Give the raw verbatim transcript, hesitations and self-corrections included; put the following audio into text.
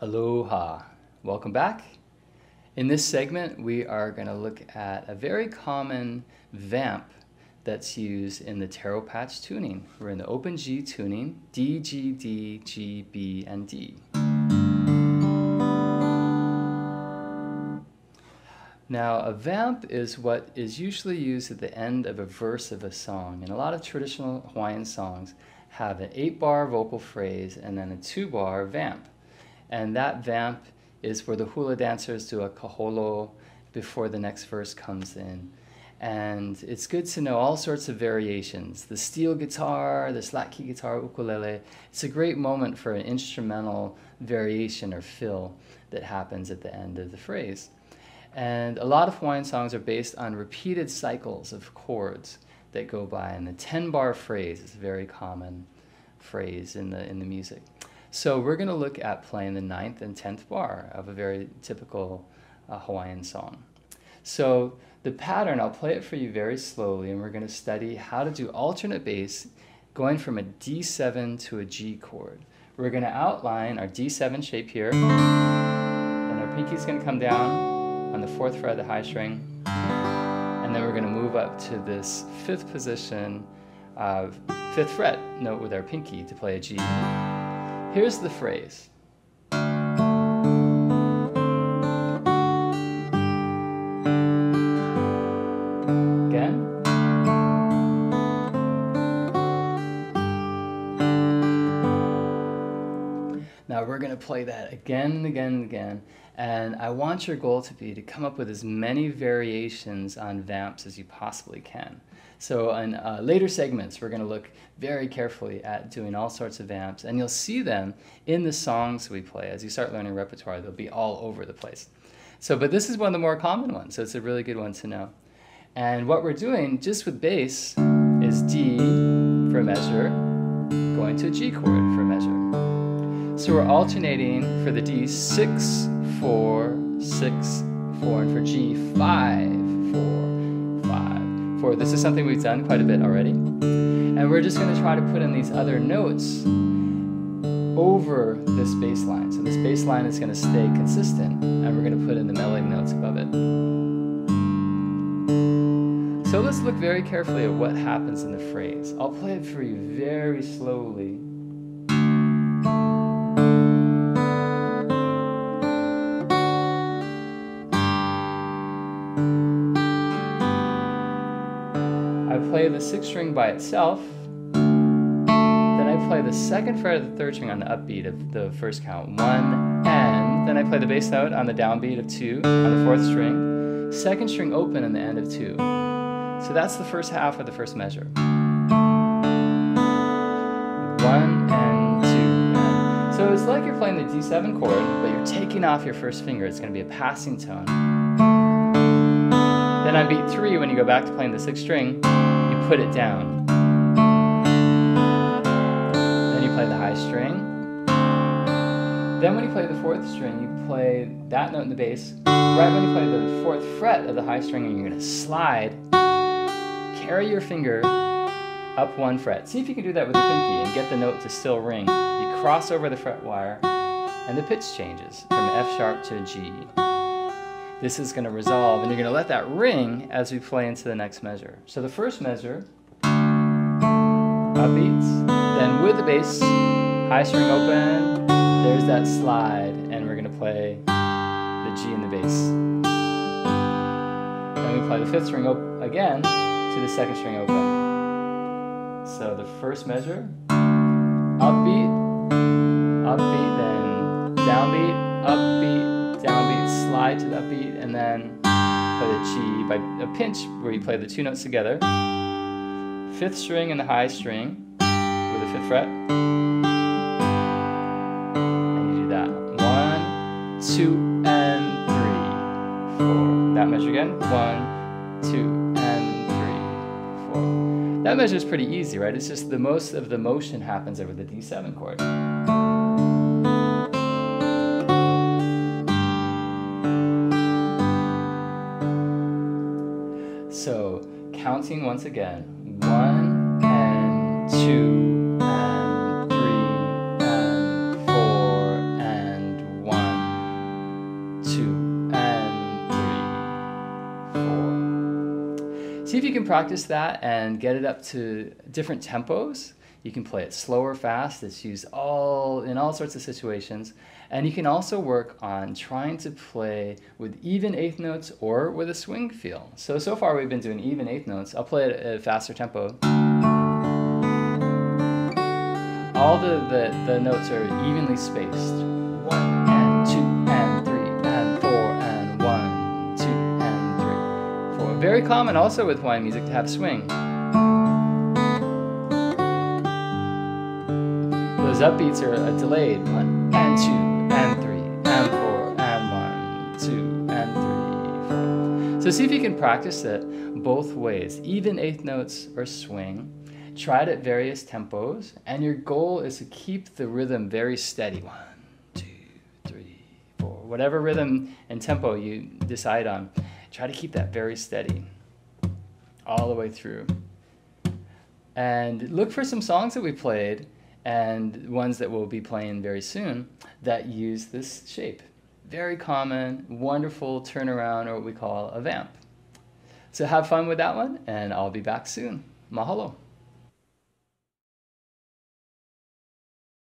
Aloha, welcome back. In this segment, we are going to look at a very common vamp that's used in the Taro Patch tuning. We're in the open G tuning, D, G, D, G, B, and D. Now, a vamp is what is usually used at the end of a verse of a song, and a lot of traditional Hawaiian songs have an eight-bar vocal phrase and then a two-bar vamp. And that vamp is where the hula dancers do a kaholo before the next verse comes in. And it's good to know all sorts of variations. The steel guitar, the slack key guitar, ukulele. It's a great moment for an instrumental variation or fill that happens at the end of the phrase. And a lot of Hawaiian songs are based on repeated cycles of chords that go by. And the ten-bar phrase is a very common phrase in the, in the music. So we're going to look at playing the ninth and tenth bar of a very typical uh, Hawaiian song. So the pattern, I'll play it for you very slowly, and we're going to study how to do alternate bass going from a D seven to a G chord. We're going to outline our D seven shape here, and our pinky's going to come down on the fourth fret of the high string, and then we're going to move up to this fifth position of fifth fret note with our pinky to play a G. Here's the phrase. Again. Now we're going to play that again and again and again. And I want your goal to be to come up with as many variations on vamps as you possibly can. So in uh, later segments, we're going to look very carefully at doing all sorts of vamps, and you'll see them in the songs we play. As you start learning repertoire, they'll be all over the place. So, but this is one of the more common ones, so it's a really good one to know. And what we're doing, just with bass, is D for measure, going to a G chord for measure. So we're alternating for the D, six, four, six, four, and for G, five, four, five. For. This is something we've done quite a bit already. And we're just going to try to put in these other notes over this bass line. So this bass line is going to stay consistent, and we're going to put in the melody notes above it. So let's look very carefully at what happens in the phrase. I'll play it for you very slowly. Play the sixth string by itself, then I play the second fret of the third string on the upbeat of the first count, one, and then I play the bass note on the downbeat of two on the fourth string, second string open on the end of two. So that's the first half of the first measure. One and two. And. So it's like you're playing the D seven chord, but you're taking off your first finger. It's going to be a passing tone. Then on beat three, when you go back to playing the sixth string, put it down. Then you play the high string. Then when you play the fourth string, you play that note in the bass. Right when you play the fourth fret of the high string, and you're going to slide, carry your finger up one fret. See if you can do that with your pinky and get the note to still ring. You cross over the fret wire, and the pitch changes from F sharp to G. This is going to resolve, and you're going to let that ring as we play into the next measure. So the first measure, upbeats, then with the bass, high string open, there's that slide, and we're going to play the G in the bass. Then we play the fifth string open again to the second string open. So the first measure, upbeat, upbeat, then downbeat, upbeat, downbeat, slide to the upbeat, and then play the G by a pinch where you play the two notes together. Fifth string and the high string with the fifth fret. And you do that. One, two, and three, four. That measure again. One, two, and three, four. That measure is pretty easy, right? It's just the most of the motion happens over the D seven chord. So, counting once again, one, and two, and three, and four, and one. if you can practice that and get it up to different tempos. You can play it slow or fast. It's used all in all sorts of situations. And you can also work on trying to play with even eighth notes or with a swing feel. So, so far we've been doing even eighth notes. I'll play it at a faster tempo. All the, the, the notes are evenly spaced. One and two and three and four and one, two and three, four. Very common also with Hawaiian music to have swing. Those upbeats are uh, delayed. One and two and three and four and one, two and three, four. So see if you can practice it both ways, even eighth notes or swing. Try it at various tempos, and your goal is to keep the rhythm very steady. One, two, three, four. Whatever rhythm and tempo you decide on, try to keep that very steady all the way through. And look for some songs that we played and ones that we'll be playing very soon that use this shape. Very common, wonderful turnaround, or what we call a vamp. So have fun with that one, and I'll be back soon. Mahalo.